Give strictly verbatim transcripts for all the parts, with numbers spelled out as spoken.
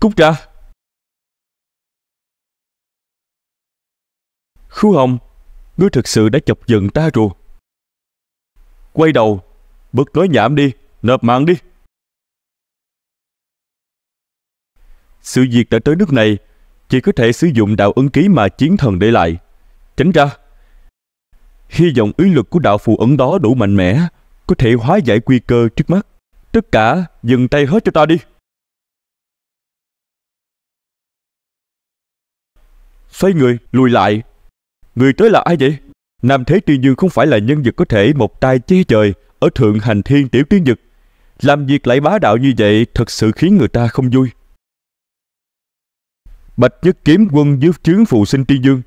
Cút ra. Khú Hồng, ngươi thực sự đã chọc giận ta rồi. Quay đầu, bớt nói nhảm đi, nộp mạng đi. Sự việc đã tới nước này, chỉ có thể sử dụng đạo ấn ký mà chiến thần để lại. Tránh ra. Hy vọng ý lực của đạo phù ấn đó đủ mạnh mẽ, có thể hóa giải nguy cơ trước mắt. Tất cả dừng tay hết cho ta đi. Xoay người, lùi lại. Người tới là ai vậy? Nam Thế Tiên Dương không phải là nhân vật có thể một tay che trời ở thượng hành thiên tiểu tiên vực. Làm việc lại bá đạo như vậy thật sự khiến người ta không vui. Bạch Nhất Kiếm Quân dưới trướng Phù Sinh Tiên Dương.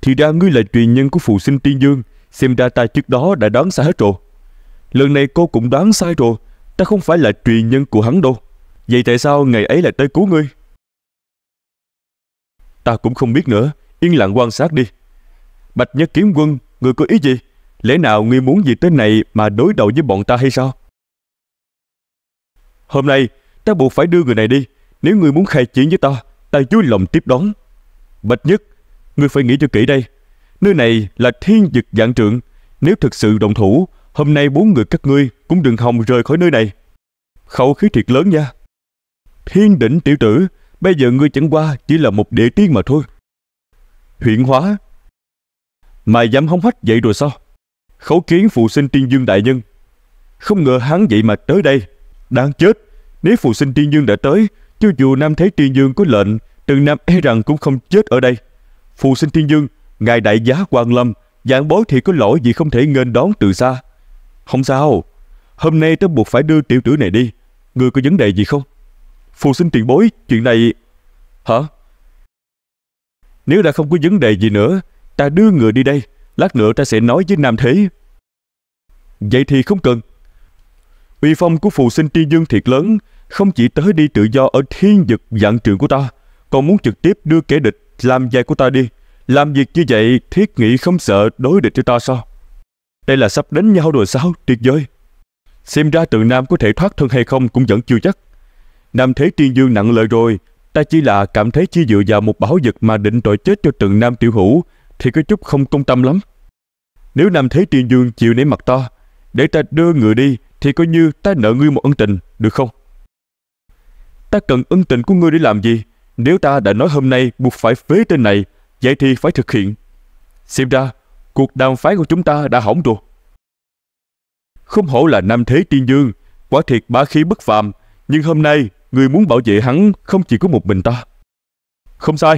Thì ra ngươi là truyền nhân của Phù Sinh Tiên Dương. Xem ra ta trước đó đã đoán sai hết rồi. Lần này cô cũng đoán sai rồi. Ta không phải là truyền nhân của hắn đâu. Vậy tại sao ngày ấy lại tới cứu ngươi? Ta cũng không biết nữa. Yên lặng quan sát đi. Bạch Nhất Kiếm Quân, ngươi có ý gì? Lẽ nào ngươi muốn gì tới này mà đối đầu với bọn ta hay sao? Hôm nay ta buộc phải đưa người này đi. Nếu ngươi muốn khai chiến với ta, ta vui lòng tiếp đón. Bạch Nhất, ngươi phải nghĩ cho kỹ đây. Nơi này là thiên vực vạn trượng. Nếu thực sự động thủ, hôm nay bốn người các ngươi cũng đừng hòng rời khỏi nơi này. Khẩu khí thiệt lớn nha. Thiên đỉnh tiểu tử, bây giờ ngươi chẳng qua chỉ là một địa tiên mà thôi. Huyện hóa. Mà dám hống hách vậy rồi sao? Khấu kiến Phù Sinh Tiên Dương đại nhân. Không ngờ hắn vậy mà tới đây. Đáng chết. Nếu Phù Sinh Tiên Dương đã tới, cho dù Nam Thế Tiên Dương có lệnh, từng Nam e rằng cũng không chết ở đây. Phù Sinh Tiên Dương, ngài đại giá quang lâm, vạn bối thì có lỗi vì không thể nghênh đón từ xa. Không sao, hôm nay ta buộc phải đưa tiểu tử này đi. Ngươi có vấn đề gì không? Phù Sinh tiền bối, chuyện này... Hả? Nếu đã không có vấn đề gì nữa, ta đưa người đi đây. Lát nữa ta sẽ nói với Nam Thế. Vậy thì không cần. Uy phong của Phù Sinh Tiên Dương thiệt lớn, không chỉ tới đi tự do ở thiên vực vạn trượng của ta, còn muốn trực tiếp đưa kẻ địch làm giày của ta đi. Làm việc như vậy thiết nghĩ không sợ đối địch cho ta sao? Đây là sắp đánh nhau rồi sao? Tuyệt vời. Xem ra Từ Nam có thể thoát thân hay không cũng vẫn chưa chắc. Nam Thế Tiên Dương nặng lời rồi. Ta chỉ là cảm thấy chỉ dựa vào một bảo vật mà định tội chết cho Từ Nam tiểu hữu thì có chút không công tâm lắm. Nếu Nam Thế Tiên Dương chịu nể mặt ta, để ta đưa người đi, thì coi như ta nợ ngươi một ân tình, được không? Ta cần ân tình của ngươi để làm gì? Nếu ta đã nói hôm nay buộc phải phế tên này, vậy thì phải thực hiện. Xem ra cuộc đàm phán của chúng ta đã hỏng rồi. Không hổ là Nam Thế Tiên Dương, quả thiệt bá khí bất phàm. Nhưng hôm nay người muốn bảo vệ hắn không chỉ có một mình ta. Không sai.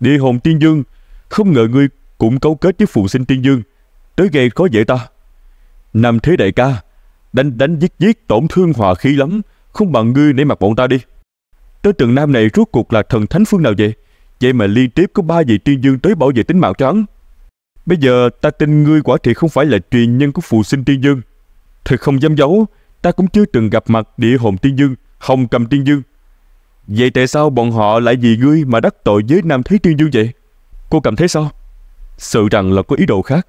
Địa Hồn Tiên Dương, không ngờ ngươi cũng cấu kết với Phù Sinh Tiên Dương, tới gây khó dễ ta. Nam Thế đại ca, đánh đánh giết giết tổn thương hòa khí lắm, không bằng ngươi nể mặt bọn ta đi. Tới Tường Nam này rốt cuộc là thần thánh phương nào vậy? Vậy mà liên tiếp có ba vị Tiên Dương tới bảo vệ tính mạng cho hắn. Bây giờ ta tin ngươi quả thiệt không phải là truyền nhân của Phù Sinh Tiên Dương. Thật không dám giấu, ta cũng chưa từng gặp mặt Địa Hồn Tiên Dương, Hồng Cầm Tiên Dương. Vậy tại sao bọn họ lại vì ngươi mà đắc tội với Nam Thế Tiên Dương vậy? Cô cảm thấy sao? Sợ rằng là có ý đồ khác.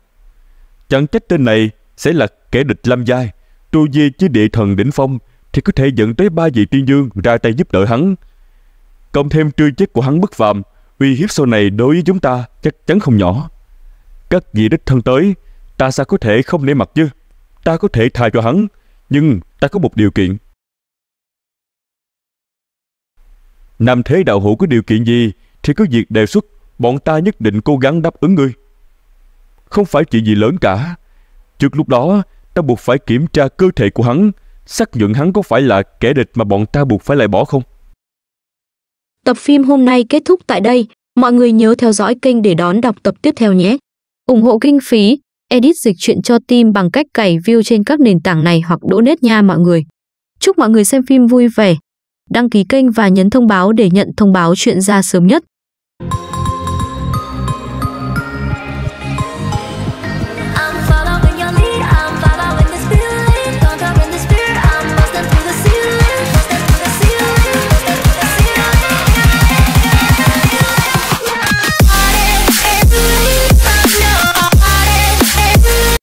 Chẳng trách tên này sẽ là kẻ địch lâm giai. Tôi về với địa thần đỉnh phong thì có thể dẫn tới ba vị Tiên Dương ra tay giúp đỡ hắn. Cộng thêm tư chất của hắn bất phàm, uy hiếp sau này đối với chúng ta chắc chắn không nhỏ. Các vị đích thân tới, ta sao có thể không nể mặt chứ? Ta có thể tha cho hắn, nhưng ta có một điều kiện. Nam Thế đạo hữu có điều kiện gì thì cứ việc đề xuất, bọn ta nhất định cố gắng đáp ứng ngươi. Không phải chuyện gì lớn cả. Trước lúc đó, ta buộc phải kiểm tra cơ thể của hắn, xác nhận hắn có phải là kẻ địch mà bọn ta buộc phải loại bỏ không. Tập phim hôm nay kết thúc tại đây. Mọi người nhớ theo dõi kênh để đón đọc tập tiếp theo nhé. Ủng hộ kinh phí, edit dịch truyện cho team bằng cách cày view trên các nền tảng này hoặc donate nha mọi người. Chúc mọi người xem phim vui vẻ. Đăng ký kênh và nhấn thông báo để nhận thông báo chuyện ra sớm nhất.